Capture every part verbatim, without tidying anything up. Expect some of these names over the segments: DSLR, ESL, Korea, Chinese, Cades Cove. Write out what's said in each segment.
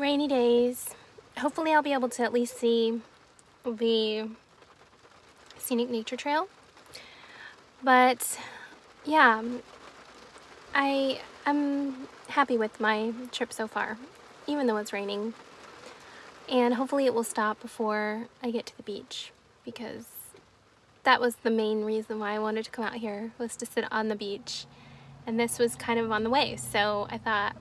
rainy days. Hopefully I'll be able to at least see the scenic nature trail. But yeah, I I'm happy with my trip so far, even though it's raining. And hopefully it will stop before I get to the beach, because that was the main reason why I wanted to come out here, was to sit on the beach. And this was kind of on the way, so I thought,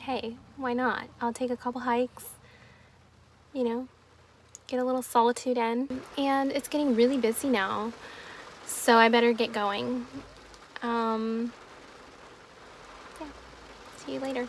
hey, why not? I'll take a couple hikes, you know, get a little solitude in. And it's getting really busy now, so I better get going. Um, yeah, see you later.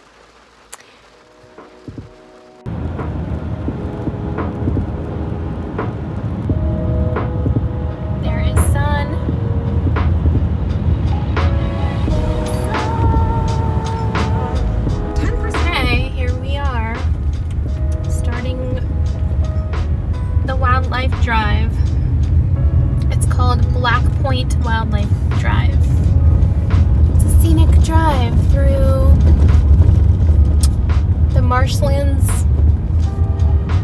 Marshlands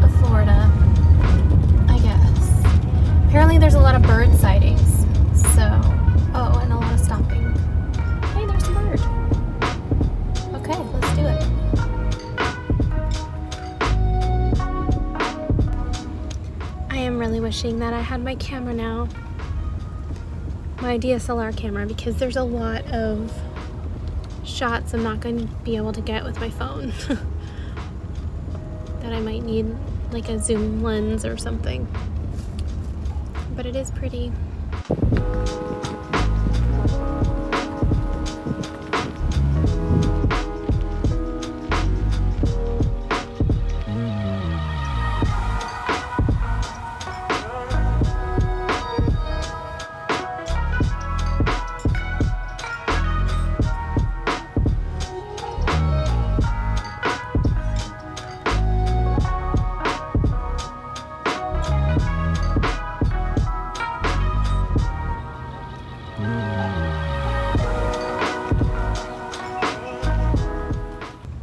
of Florida, I guess. Apparently there's a lot of bird sightings, so, oh, and a lot of stopping. Hey, there's a bird. Okay, let's do it. I am really wishing that I had my camera now, my D S L R camera, because there's a lot of shots I'm not going to be able to get with my phone. That I might need like a zoom lens or something, but it is pretty.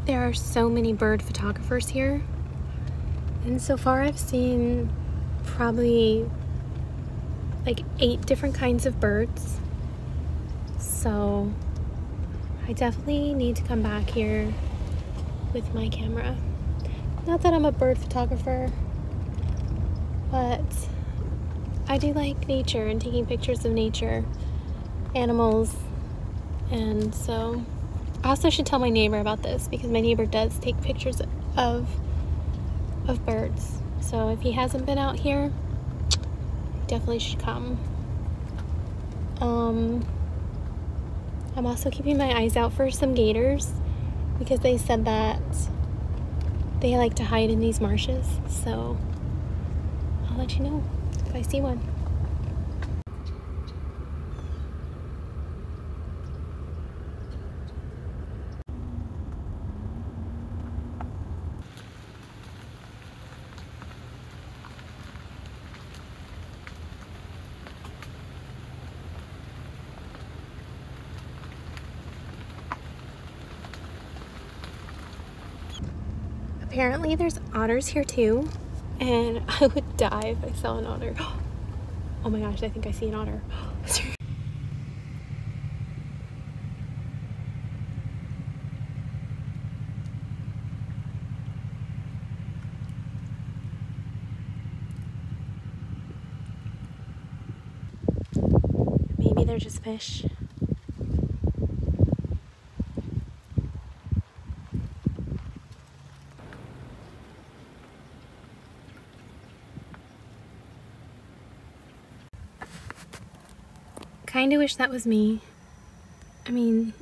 There are so many bird photographers here, and so far I've seen probably like eight different kinds of birds, so I definitely need to come back here with my camera. Not that I'm a bird photographer, but I do like nature and taking pictures of nature, animals, and so I also should tell my neighbor about this, because my neighbor does take pictures of of birds. So if he hasn't been out here, he definitely should come. Um, I'm also keeping my eyes out for some gators, because they said that they like to hide in these marshes. So I'll let you know if I see one. Apparently there's otters here too, and I would die if I saw an otter. Oh my gosh, I think I see an otter. Maybe they're just fish. Kinda wish that was me. I mean,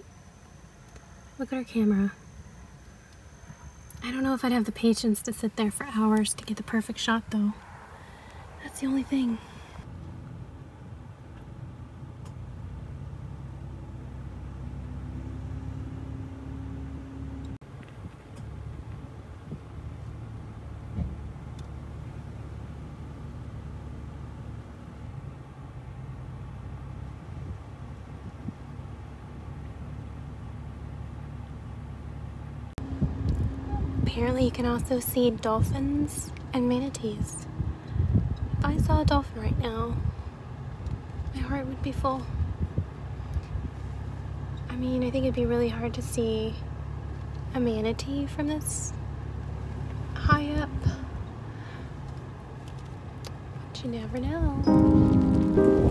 look at our camera. I don't know if I'd have the patience to sit there for hours to get the perfect shot though. That's the only thing. Apparently you can also see dolphins and manatees. If I saw a dolphin right now, my heart would be full. I mean, I think it'd be really hard to see a manatee from this high up. But you never know.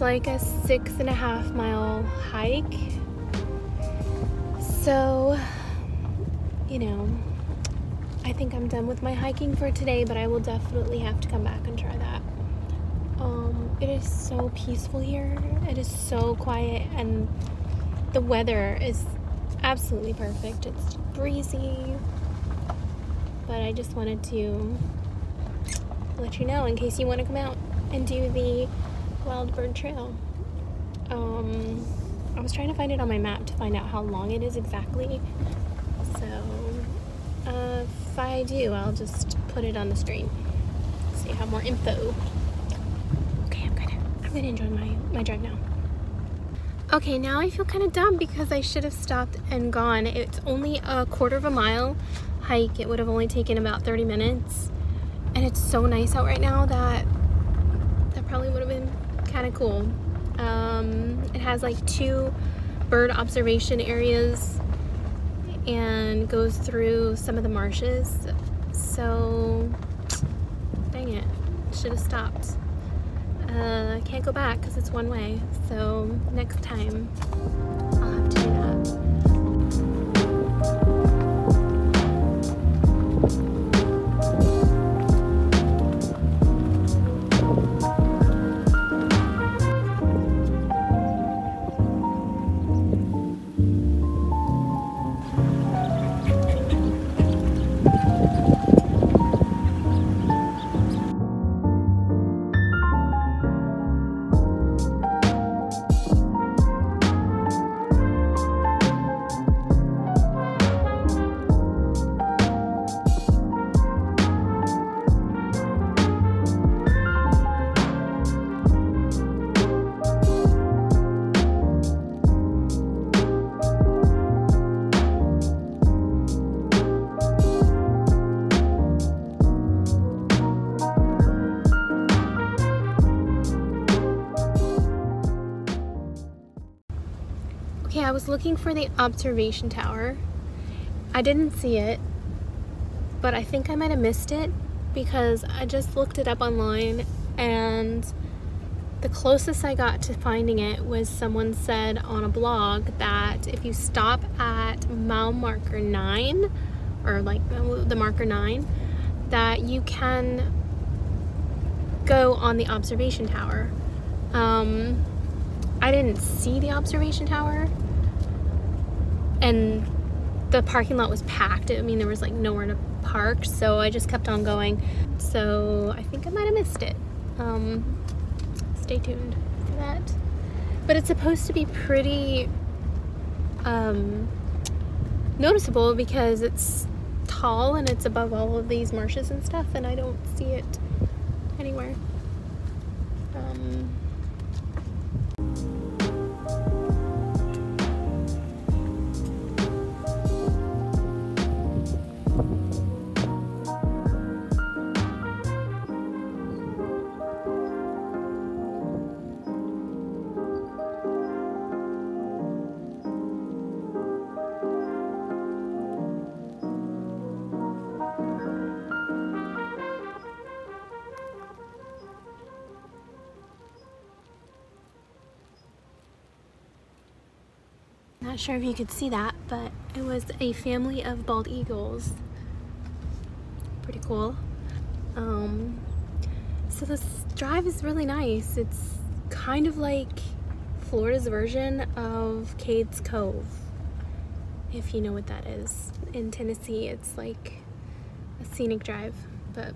Like a six and a half mile hike, so you know, I think I'm done with my hiking for today, but I will definitely have to come back and try that. Um, it is so peaceful here, it is so quiet, and the weather is absolutely perfect. It's breezy, but I just wanted to let you know in case you want to come out and do the Wild Bird Trail. Um, I was trying to find it on my map to find out how long it is exactly. So uh, if I do, I'll just put it on the screen so you have more info. Okay, I'm gonna I'm gonna enjoy my my drive now. Okay, now I feel kind of dumb because I should have stopped and gone. It's only a quarter of a mile hike. It would have only taken about thirty minutes, and it's so nice out right now that that probably would have been kind of cool. Um, it has like two bird observation areas and goes through some of the marshes, so dang it, should have stopped. Uh, can't go back because it's one way, so next time I'll have to do that. Okay, I was looking for the observation tower. I didn't see it, but I think I might have missed it because I just looked it up online, and the closest I got to finding it was someone said on a blog that if you stop at mile marker nine, or like the marker nine, that you can go on the observation tower. Um, I didn't see the observation tower, and the parking lot was packed. I mean, there was like nowhere to park, so I just kept on going. So I think I might have missed it. Um, stay tuned for that. But it's supposed to be pretty um, noticeable because it's tall and it's above all of these marshes and stuff, and I don't see it anywhere. Um, Not sure if you could see that, but it was a family of bald eagles. Pretty cool. Um, so this drive is really nice. It's kind of like Florida's version of Cades Cove, if you know what that is. In Tennessee, it's like a scenic drive, but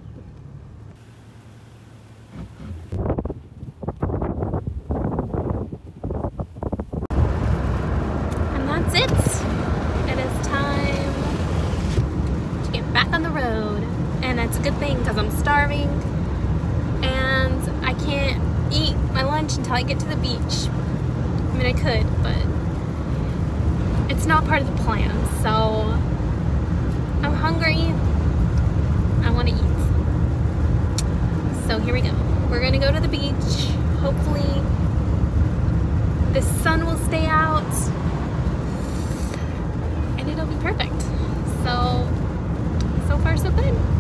until I get to the beach. I mean, I could, but it's not part of the plan, so I'm hungry. I want to eat. So here we go. We're gonna go to the beach. Hopefully the sun will stay out and it'll be perfect. So, so far so good.